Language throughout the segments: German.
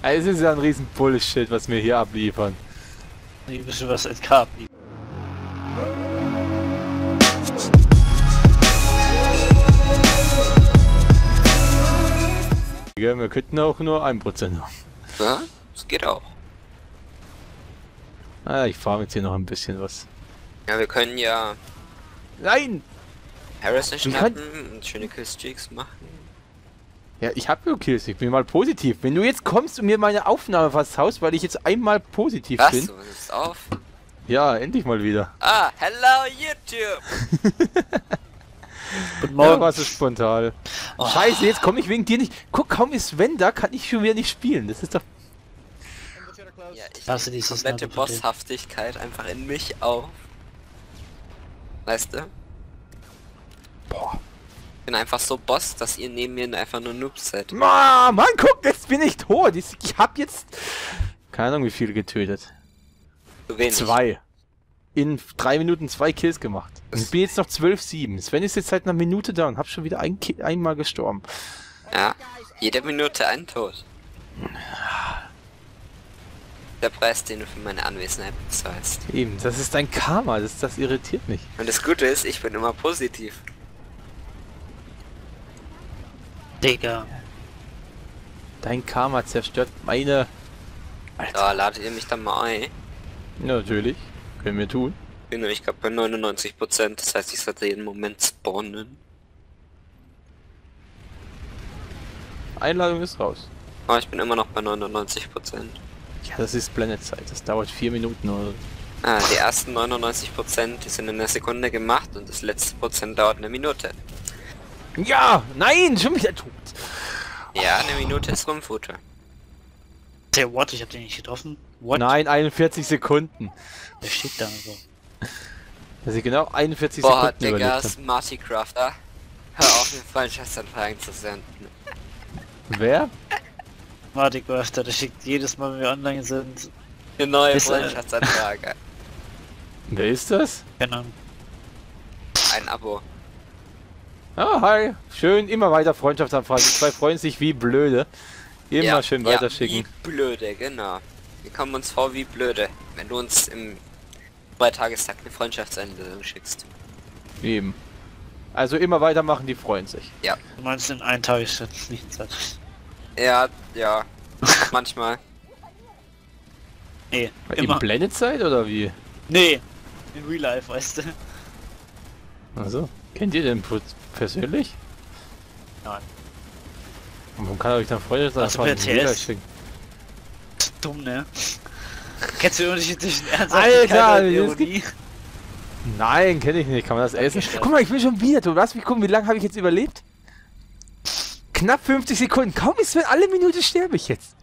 Also es ist ja ein riesen Bullshit, was wir hier abliefern. Ich wüsste, was es gab. Ja, wir könnten auch nur 1% haben. Ja, das geht auch. Ah, ich fahre jetzt hier noch ein bisschen was. Ja, wir können ja... Nein! Harrison schnappen und schöne Killstreaks machen. Ja, ich hab nur Kills, ich bin mal positiv. Wenn du jetzt kommst und mir meine Aufnahme versaust, weil ich jetzt einmal positiv bin. Was? Du bist auf? Ja, endlich mal wieder. Ah, hello YouTube! Guten Morgen. Ja, was ist spontan. Oh. Scheiße, jetzt komm ich wegen dir nicht. Guck, kaum ist Sven da, kann ich schon wieder nicht spielen. Das ist doch... Ja, ich lasse die komplette Bosshaftigkeit einfach in mich auf. Weißt du? Boah. Ich bin einfach so Boss, dass ihr neben mir einfach nur Noobs seid. Mann, guck, jetzt bin ich tot. Ich hab jetzt... Keine Ahnung, wie viele getötet. So wenig. 2. In 3 Minuten 2 Kills gemacht. Ich bin jetzt noch 12-7. Sven ist jetzt seit einer Minute da und hab schon wieder einmal gestorben. Ja, jede Minute ein Tod. Der Preis, den du für meine Anwesenheit bezahlst. Eben, das ist dein Karma, das irritiert mich. Und das Gute ist, ich bin immer positiv. Digga. Dein Karma zerstört meine... Alter. Ja, ladet ihr mich dann mal ein? Ja, natürlich. Können wir tun. Genau, ich glaube bei 99%, das heißt, ich sollte jeden Moment spawnen. Einladung ist raus. Aber ich bin immer noch bei 99%. Ja, das ist Planetzeit. Das dauert 4 Minuten oder... Ah, die ersten 99%, die sind in einer Sekunde gemacht und das letzte Prozent dauert 1 Minute. Ja! Nein! Schon wieder tot! Ja, 1 Minute ist Rumfutter. Der What? Ich hab den nicht getroffen. What? Nein, 41 Sekunden. Der steht da so. Dass ich genau 41 Sekunden überlebt habe. Boah, Digga, Smarty Crafter. Hör auf, mir Freundschaftsanfragen zu senden. Wer? Smarty Crafter, der schickt jedes Mal, wenn wir online sind, eine neue Freundschaftsanfrage. Wer ist das? Keine Ahnung. Ein Abo. Ah, hi. Schön, immer weiter Freundschaftsanfragen. Die zwei freuen sich wie blöde. Immer ja, schön weiterschicken. Ja, wie blöde, genau. Wir kommen uns vor wie blöde, wenn du uns im Freitagestag eine Freundschaftseinladung schickst. Eben. Also immer weitermachen, die freuen sich. Ja. Du meinst in einem Tag ist das nicht Zeit. Ja, ja. Manchmal. Nee, immer. In Planetzeit oder wie? Nee, in Real Life, weißt du. Also. Kennt ihr den persönlich? Nein. Und warum kann er euch dann Freude sagen? Also PS. Dumm, ne? Kennst du irgendwelche zwischen Ernsthaftigkeit und Ironie? Nein, kenne ich nicht. Kann man das essen? Okay, guck mal, ich bin schon wieder tot. Lass mich gucken, wie lange habe ich jetzt überlebt? Knapp 50 Sekunden. Kaum ist wenn alle Minute sterbe ich jetzt.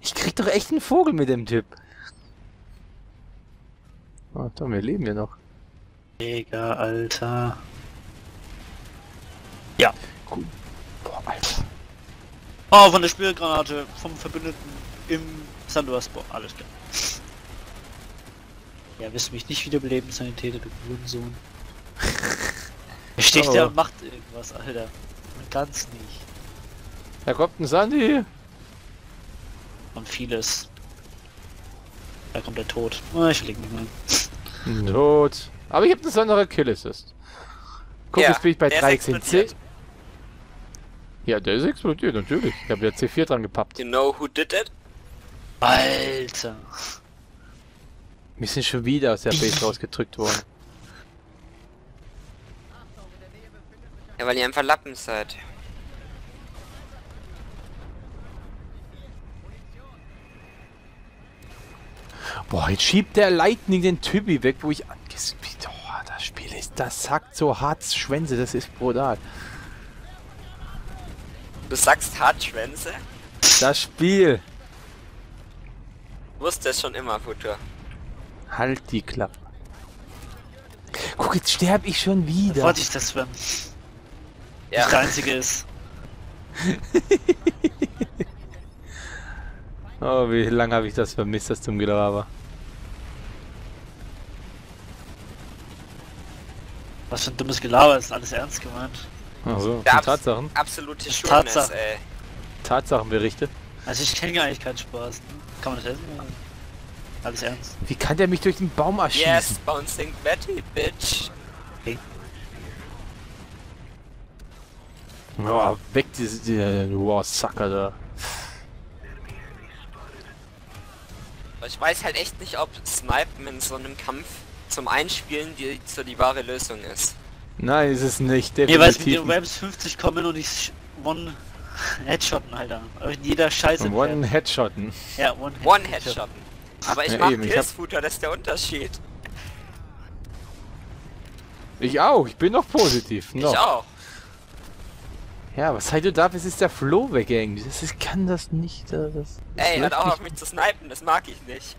Ich krieg doch echt einen Vogel mit dem Typ. Oh, doch, wir leben ja noch. Mega, Alter. Ja. Cool. Boah, Alter. Oh, von der Spielgranate vom Verbündeten im Sandwurst. Boah, alles klar. Ja, wirst du mich nicht wiederbeleben, Sanitäter, du Sohn. Er steht da und macht irgendwas, Alter. Man kann's nicht. Da kommt ein Sandy. Und vieles. Da kommt der Tod. Oh, ich leg mich mal. Tod. Aber ich habe eine besondere Kill-Assist. Guck, ja, jetzt bin ich bei 13C. Ja, der ist explodiert, natürlich. Ich habe ja C4 dran gepappt. You know who did it? Alter. Wir sind schon wieder aus der Base rausgedrückt worden. Ja, weil ihr einfach Lappen seid. Boah, jetzt schiebt der Lightning den Typi weg, wo ich angespielt habe. Oh, das Spiel ist, das sagt so Hartschwänze, das ist brutal. Du sagst Hartschwänze? Das Spiel. Wusste es schon immer, Futur. Halt die Klappe. Guck, jetzt sterbe ich schon wieder. Wollte ich das für. Ja. Das Einzige ist. Oh, wie lange habe ich das vermisst, das zum Gelaber. Was für ein dummes Gelaber, ist alles ernst gemeint. Ach so, Tatsachen. Absolute Schönheit, ey. Tatsachenberichte. Also ich kenne gar nicht keinen Spaß. Kann man das helfen? Alles ernst. Wie kann der mich durch den Baum erschießen? Yes, bouncing Betty, bitch. Okay. Oh, weg diese Sucker da. Ich weiß halt echt nicht, ob Snipen in so einem Kampf zum Einspielen die wahre Lösung ist. Nein, ist es nicht. Definitiv. Nee, weil es mit den Rams 50 kommen und ich One-Headshotten, Alter. Jeder Scheiße. One-Headshotten. Ja, One-Headshotten. Aber ich ja, mach Pilzfutter, das ist der Unterschied. Ich auch, ich bin noch positiv. Ich auch. Ja, was halt du darfst, ist der Floh weggehängt. Ich kann das nicht. Ey, hört auch auf mich zu snipen, das mag ich nicht.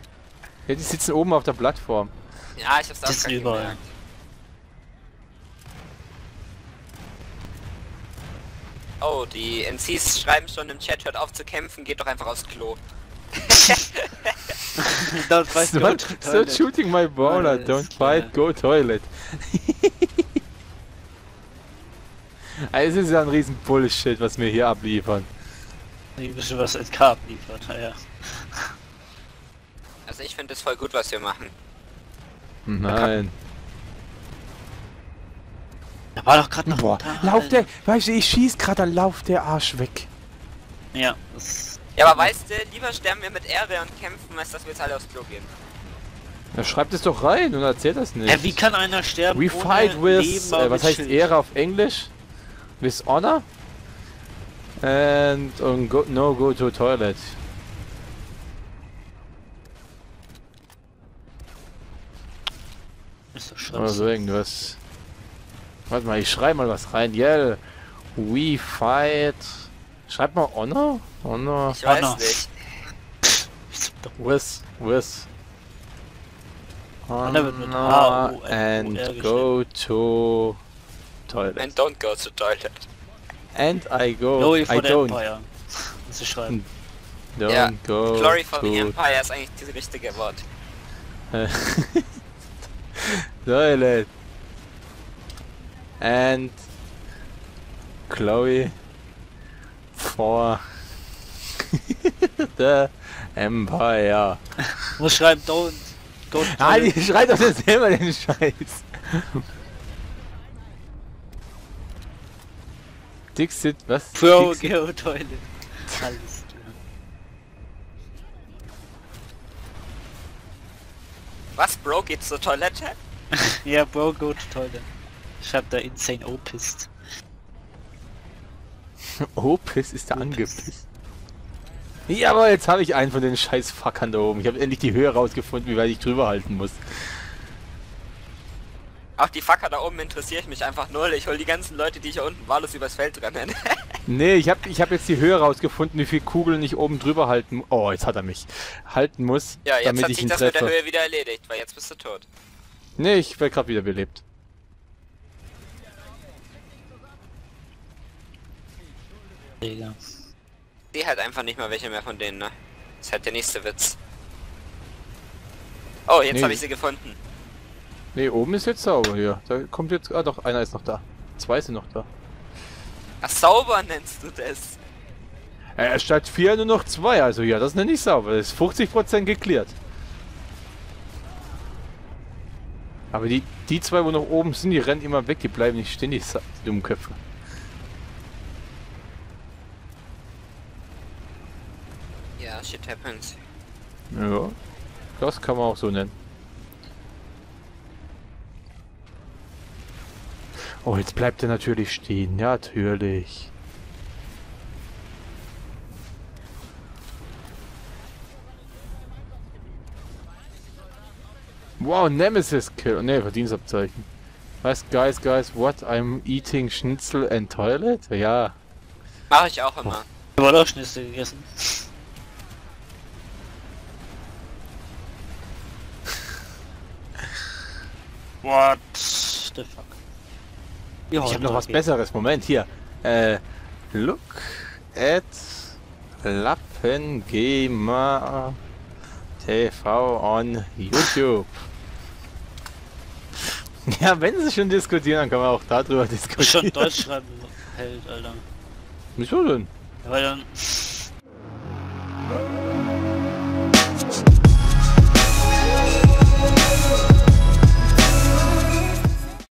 Ja, die sitzen oben auf der Plattform. Ja, ich hab's auch gar nicht gemerkt. Oh, die MCs schreiben schon im Chat, hört auf zu kämpfen, geht doch einfach aufs Klo. Don't fight, go to toilet. Stop shooting my baller, don't fight, go toilet. Also es ist ja ein riesen Bullshit, was wir hier abliefern. Ein bisschen was LK abliefert, ja. Also ich finde es voll gut, was wir machen. Nein. Da war doch gerade noch... Boah, lauf der... Weißt du, ich schieß gerade, dann lauf der Arsch weg. Ja, das... Ja, aber weißt du, lieber sterben wir mit Ehre und kämpfen, als dass wir jetzt alle aufs Klo gehen. Ja, schreibt es doch rein und erzählt das nicht. Wie kann einer sterben? We fight with... was heißt Ehre auf Englisch? With honor? And... no go to toilet. Ist doch scheiße. Oder so irgendwas. Warte mal, ich schreibe mal was rein. Yeah, we fight. Schreib mal honor? Honor. Ich weiß nicht. With. Honor and go to toilet. And don't go to toilet. And I go. Glory for the Empire. Muss ich schreiben. Ja, Glory for the Empire ist eigentlich das richtige Wort. Toilet. And Chloe for the Empire. Muss schreiben, don't. Ah, die schreit doch jetzt selber den Scheiß. Dixit, was? Pro Geo Toilet. Alles klar. Was, Bro, geht zur Toilette? Ja, Bro, go to Toilet. Ich hab da insane O-Pist. O-Pist ist da angepisst. Ja, aber jetzt habe ich einen von den scheiß Fuckern da oben. Ich habe endlich die Höhe rausgefunden, wie weit ich drüber halten muss. Auch die Fucker da oben interessiere ich mich einfach null. Ich hol die ganzen Leute, die hier unten wahllos übers Feld rennen. Nee, ich hab jetzt die Höhe rausgefunden, wie viel Kugeln ich oben drüber halten... Oh, jetzt hat er mich. Halten muss, ja, jetzt damit ich ihn treffe. Ja, jetzt hat sich das mit der Höhe wieder erledigt, weil jetzt bist du tot. Nee, ich werd grad wieder belebt. Digga. Ich seh halt einfach nicht mal welche mehr von denen, ne? Das ist halt der nächste Witz. Oh, jetzt habe ich sie gefunden. Ne, oben ist jetzt sauber hier. Da kommt jetzt... Ah doch, einer ist noch da. Zwei sind noch da. Ach, sauber nennst du das? Statt vier nur noch zwei, also ja, das nenne ich sauber. Das ist 50% geklärt. Aber die zwei, wo noch oben sind, die rennen immer weg, die bleiben nicht stehen, die dummen Köpfe. Ja, shit happens. Ja, das kann man auch so nennen. Oh, jetzt bleibt er natürlich stehen. Ja, natürlich. Wow, Nemesis Kill. Ne, Verdienstabzeichen. Was, guys, what? I'm eating Schnitzel and Toilet? Ja. Mach ich auch immer. Ich hab auch Schnitzel gegessen. What the fuck? Ja, ich hab noch was Besseres. Moment, hier. Look at LappenGamerTV on YouTube. Ja, wenn sie schon diskutieren, dann kann man auch darüber diskutieren. Schon Deutsch schreiben hält, Alter. Wieso denn? Ja, weil dann...